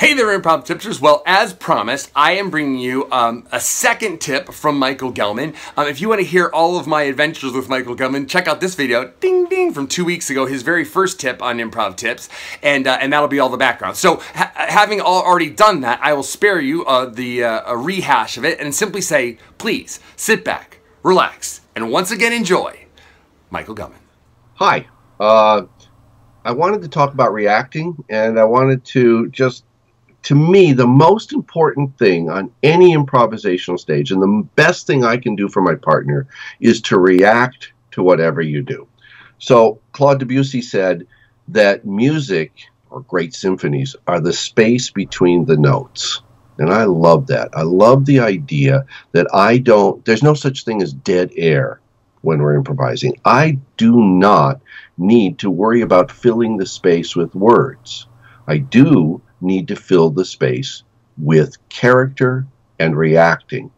Hey there, Improv Tipsters. Well, as promised, I am bringing you a second tip from Michael Gellman. If you want to hear all of my adventures with Michael Gellman, check out this video, ding, ding, from 2 weeks ago, his very first tip on Improv Tips, and that'll be all the background. So, having already done that, I will spare you a rehash of it and simply say, please, sit back, relax, and once again enjoy Michael Gellman. Hi. I wanted to talk about reacting, and I wanted to just... To me, the most important thing on any improvisational stage, and the best thing I can do for my partner, is to react to whatever you do. So Claude Debussy said that music, or great symphonies, are the space between the notes. And I love that. I love the idea that there's no such thing as dead air when we're improvising. I do not need to worry about filling the space with words. I do need to fill the space with character and reacting.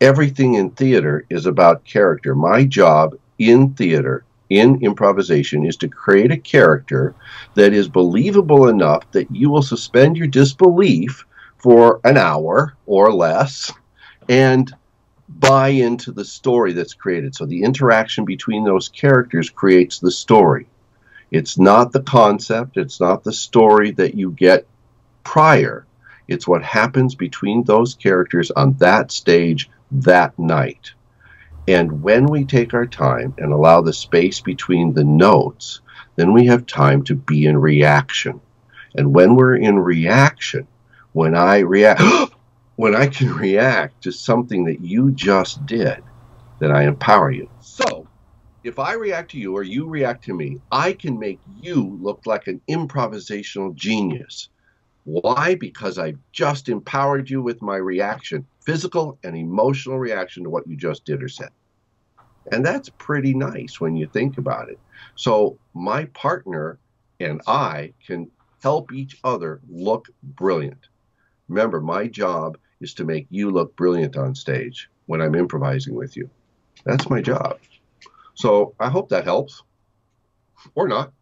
Everything in theater is about character. My job in theater, in improvisation, is to create a character that is believable enough that you will suspend your disbelief for an hour or less and buy into the story that's created. So the interaction between those characters creates the story. It's not the concept, it's not the story that you get prior. It's what happens between those characters on that stage that night. And when we take our time and allow the space between the notes, then we have time to be in reaction. And when we're in reaction, when I can react to something that you just did, then I empower you. So, if I react to you or you react to me, I can make you look like an improvisational genius. Why? Because I've just empowered you with my reaction, physical and emotional reaction to what you just did or said. And that's pretty nice when you think about it. So my partner and I can help each other look brilliant. Remember, my job is to make you look brilliant on stage when I'm improvising with you. That's my job. So I hope that helps, or not.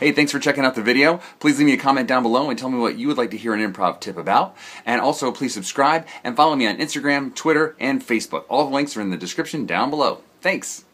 Hey, thanks for checking out the video. Please leave me a comment down below and tell me what you would like to hear an improv tip about. And also, please subscribe and follow me on Instagram, Twitter, and Facebook. All the links are in the description down below. Thanks.